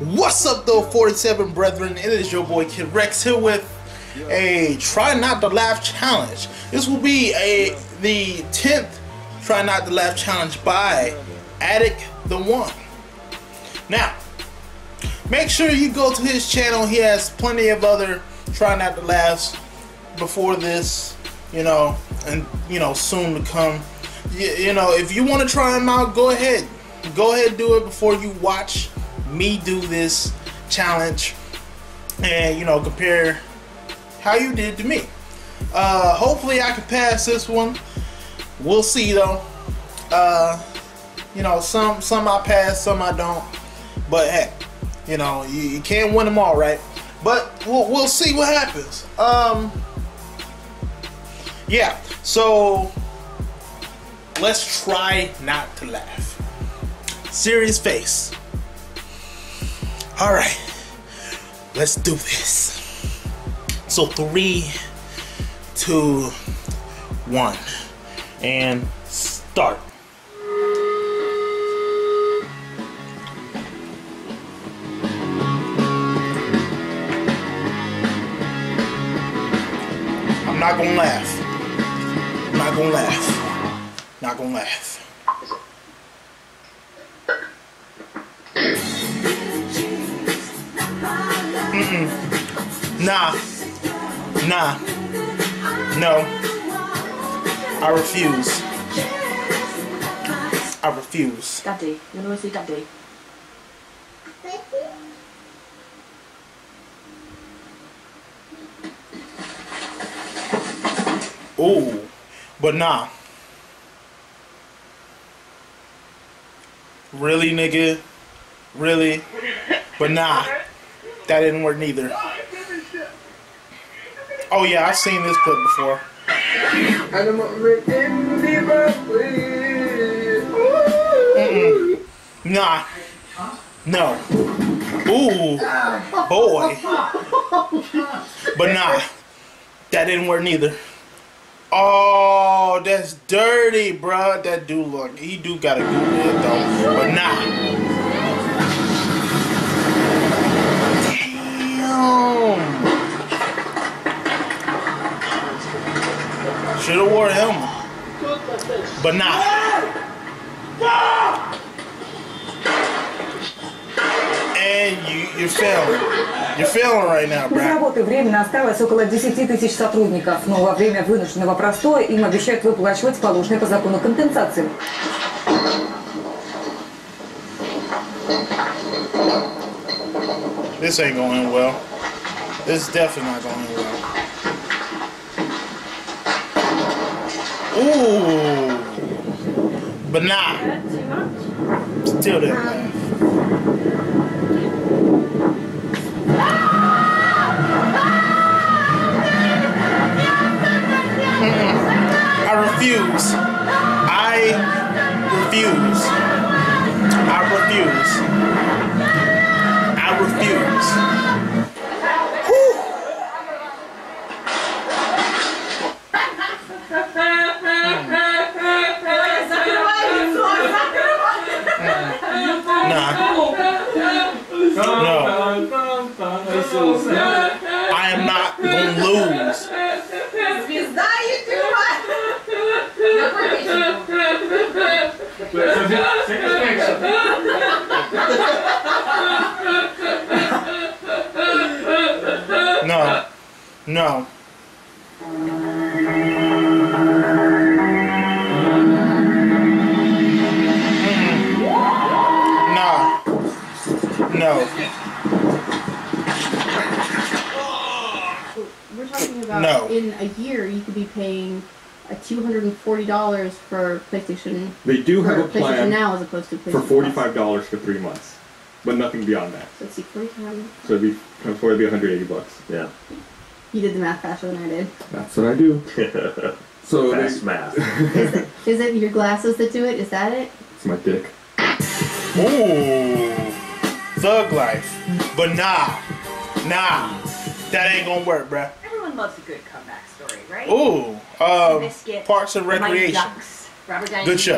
What's up though, 47 brethren? It is your boy Kid Rex here with a Try Not to Laugh challenge. This will be the 10th Try Not to Laugh challenge by Adik the One. Now, make sure you go to his channel. He has plenty of other Try Not to Laughs before this, you know, and you know, soon to come. You know, if you want to try them out, go ahead, do it before you watch me do this challenge, and you know, compare how you did to me. Hopefully I can pass this one. We'll see though. You know, some I pass, some I don't, but hey, you know, you can't win them all, right? But we'll see what happens. Yeah, so let's try not to laugh. Serious face. All right, let's do this. So 3, 2, 1, and start. I'm not gonna laugh. Not gonna laugh. Not gonna laugh. Nah, no, I refuse, Daddy, you want to see Daddy? Ooh, but nah. Really, nigga? Really? But nah, that didn't work neither. Oh yeah, I've seen this clip before. Mm-mm. Nah. No. Ooh. Boy. But nah. That didn't work neither. Oh, that's dirty, bruh. That dude look. He do got a good head though. But nah. Should've wore a helmet, but nah. And you're failing. You're failing right now, bro. Работы временно осталось около 10 000 сотрудников, но во время вынужденного простоя им обещают выплачивать положенные по закону компенсации. This ain't going well. This is definitely not going well. Ooh, but nah, still there. I refuse. I am not going to lose. No. No. Mm-hmm. Nah. No. No. In a year, you could be paying $240 for PlayStation. They do have a plan now as opposed to PlayStation for $45 for 3 months, but nothing beyond that. So let's see, 45. So it'd be $180. Yeah. You did the math faster than I did. That's what I do. So that's math. Is it your glasses that do it? Is that it? It's my dick. Ooh, thug life, but nah, that ain't gonna work, bruh. Loves a good comeback story, right? Ooh, Parks of Recreation. Good show.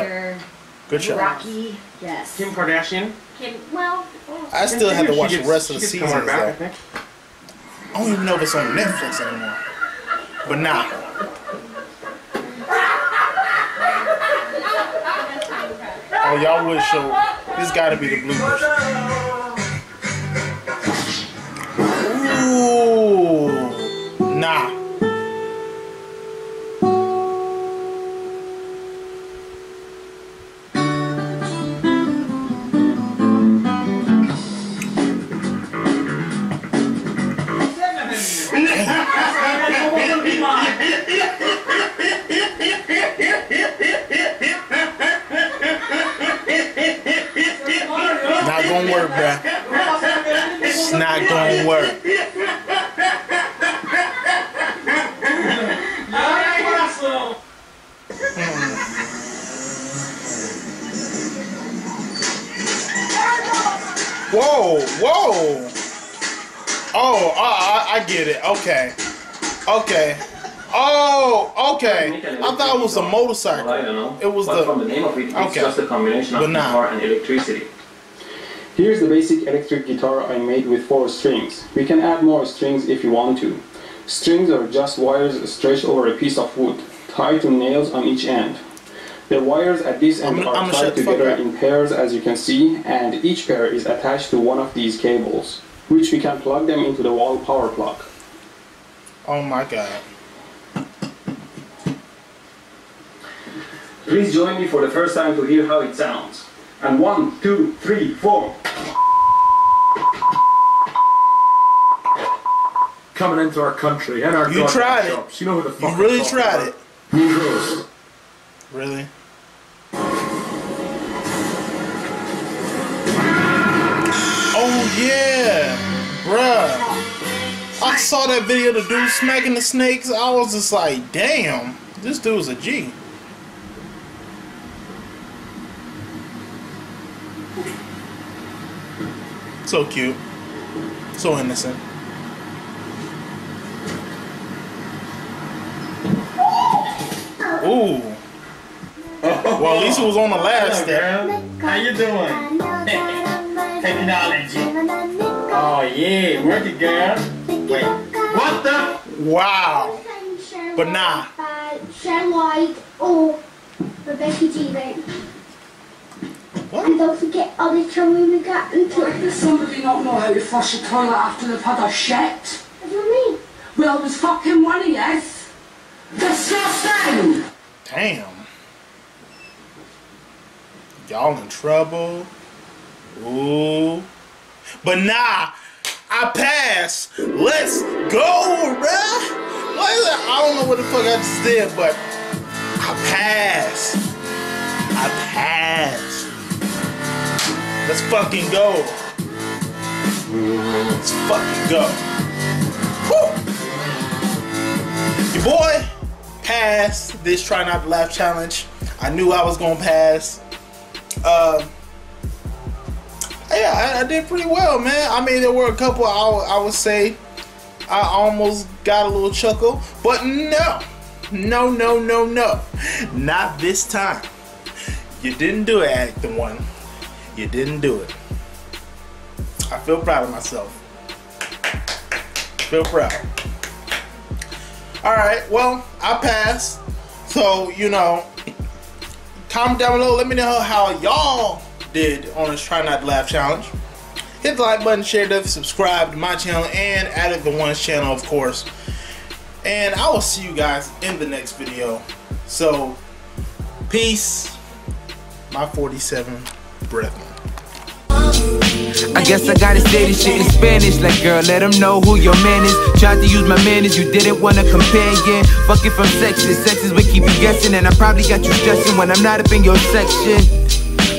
Good show. Rocky, yes. Kim Kardashian. Kim, well. I still have to watch the rest of the season. I don't even know if it's on Netflix anymore. But nah. Oh, y'all would show. This gotta be the bloopers. Ooh. Nah. It's not gonna work. Whoa, whoa. Oh, I get it. Okay. Okay. Oh, okay. I thought it was a motorcycle. Well, I don't know. It was but the... from the name of it, it's okay. Just a combination of power and electricity. Here's the basic electric guitar I made with 4 strings. We can add more strings if you want to. Strings are just wires stretched over a piece of wood, tied to nails on each end. The wires at this end are tied together in pairs, as you can see, and each pair is attached to one of these cables, which we can plug them into the wall power plug. Oh my god. Please join me for the first time to hear how it sounds. And 1, 2, 3, 4. Coming into our country and our you tried shops. It. You know who the fuck you really tried it. Who really? Oh yeah, bruh. I saw that video of the dude smacking the snakes. I was just like, damn, this dude's a G. So cute, so innocent. Ooh. Well, at least it was on the last step. How you doing? Technology. Oh yeah, work it, girl. Wait, what the? Wow. But nah. Sham White or Becky G, babe. What? And don't forget all the trouble we got into. Why does somebody not know how to flush a toilet after they've had a shit? What do you mean? Well, there's fucking one of yes. Disgusting! Damn. Y'all in trouble. Ooh. But nah, I pass. Let's go, bruh. What is that? I don't know what the fuck I just did, but I pass. I pass. Let's fucking go. Let's fucking go. Woo! Your boy passed this try not to laugh challenge. I knew I was gonna pass. Yeah, I did pretty well, man. I mean, there were a couple I would say I almost got a little chuckle, but no, no, no, no, no, not this time. You didn't do it, Adik the One. You didn't do it. I feel proud of myself. Feel proud. Alright, well, I passed. So, you know, comment down below. Let me know how y'all did on this Try Not to Laugh challenge. Hit the like button, share it, subscribe to my channel and Adik the One's channel, of course. And I will see you guys in the next video. So, peace. My 47. I guess I gotta say this shit in Spanish. Like, girl, let them know who your man is. Tried to use my manners, you didn't want a companion. Fuck it from sexes, sexes would keep you guessing. And I probably got you stressing when I'm not up in your section.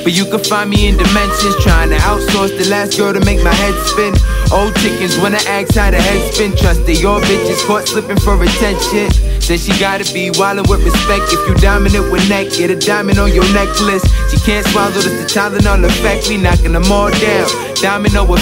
But you can find me in dimensions, trying to outsource the last girl to make my head spin. Old chickens wanna ask how the head spin. Trust they all bitches caught slipping for attention. Said she gotta be wildin' with respect. If you dominant with neck, get a diamond on your necklace. She can't swallow this, the Tylenol effect. We knocking them all down, domino effect.